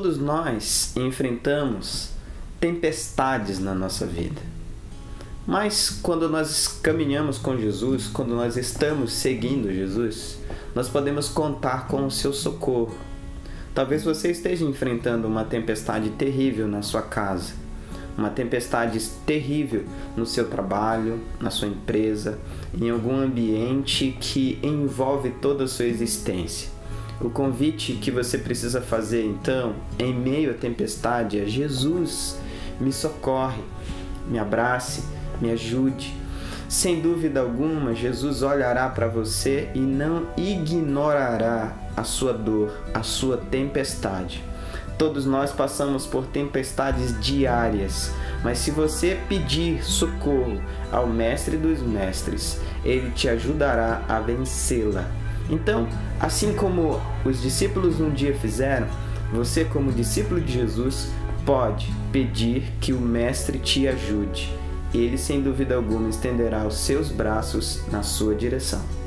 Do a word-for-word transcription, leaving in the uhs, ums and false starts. Todos nós enfrentamos tempestades na nossa vida, mas quando nós caminhamos com Jesus, quando nós estamos seguindo Jesus, nós podemos contar com o seu socorro. Talvez você esteja enfrentando uma tempestade terrível na sua casa, uma tempestade terrível no seu trabalho, na sua empresa, em algum ambiente que envolve toda a sua existência. O convite que você precisa fazer, então, em meio à tempestade, é: Jesus, me socorre, me abrace, me ajude. Sem dúvida alguma, Jesus olhará para você e não ignorará a sua dor, a sua tempestade. Todos nós passamos por tempestades diárias, mas se você pedir socorro ao Mestre dos Mestres, Ele te ajudará a vencê-la. Então, assim como os discípulos um dia fizeram, você, como discípulo de Jesus, pode pedir que o Mestre te ajude. Ele, sem dúvida alguma, estenderá os seus braços na sua direção.